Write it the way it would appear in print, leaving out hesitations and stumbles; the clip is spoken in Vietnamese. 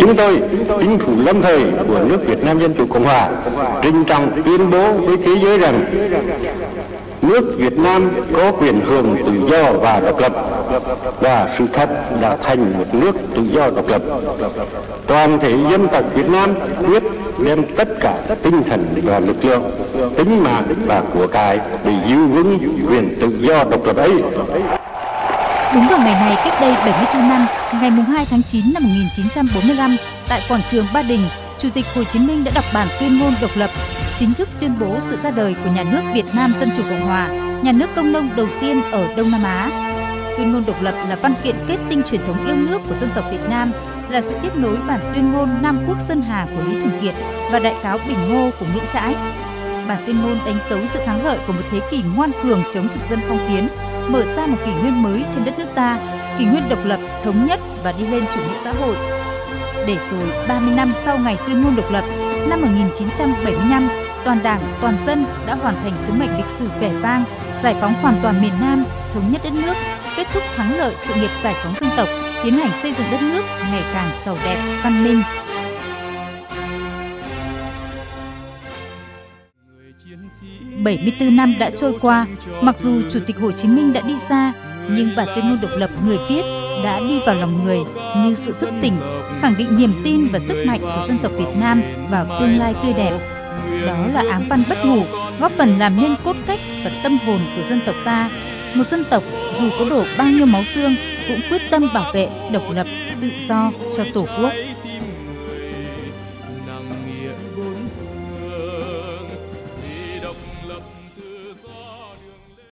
Chúng tôi, chính phủ lâm thời của nước Việt Nam Dân Chủ Cộng Hòa, trịnh trọng tuyên bố với thế giới rằng nước Việt Nam có quyền hưởng tự do và độc lập, và sự thật đã thành một nước tự do độc lập. Toàn thể dân tộc Việt Nam quyết đem tất cả tinh thần và lực lượng, tính mạng và của cải để giữ vững quyền tự do độc lập ấy. Đúng vào ngày này cách đây 74 năm, ngày 2 tháng 9 năm 1945, tại quảng trường Ba Đình, Chủ tịch Hồ Chí Minh đã đọc bản tuyên ngôn độc lập, chính thức tuyên bố sự ra đời của nhà nước Việt Nam Dân Chủ Cộng Hòa, nhà nước công nông đầu tiên ở Đông Nam Á. Tuyên ngôn độc lập là văn kiện kết tinh truyền thống yêu nước của dân tộc Việt Nam, là sự tiếp nối bản tuyên ngôn Nam Quốc Sơn Hà của Lý Thường Kiệt và đại cáo Bình Ngô của Nguyễn Trãi. Bản tuyên ngôn đánh dấu sự thắng lợi của một thế kỷ ngoan cường chống thực dân phong kiến, mở ra một kỷ nguyên mới trên đất nước ta, kỷ nguyên độc lập, thống nhất và đi lên chủ nghĩa xã hội. Để rồi 30 năm sau ngày tuyên ngôn độc lập, năm 1975, toàn Đảng, toàn dân đã hoàn thành sứ mệnh lịch sử vẻ vang, giải phóng hoàn toàn miền Nam, thống nhất đất nước, kết thúc thắng lợi sự nghiệp giải phóng dân tộc, tiến hành xây dựng đất nước ngày càng giàu đẹp, văn minh. Bảy mươi bốn năm đã trôi qua, mặc dù Chủ tịch Hồ Chí Minh đã đi xa, nhưng bản tuyên ngôn độc lập người viết đã đi vào lòng người như sự thức tỉnh, khẳng định niềm tin và sức mạnh của dân tộc Việt Nam vào tương lai tươi đẹp. Đó là áng văn bất hủ, góp phần làm nên cốt cách và tâm hồn của dân tộc ta. Một dân tộc dù có đổ bao nhiêu máu xương cũng quyết tâm bảo vệ độc lập, tự do cho Tổ quốc.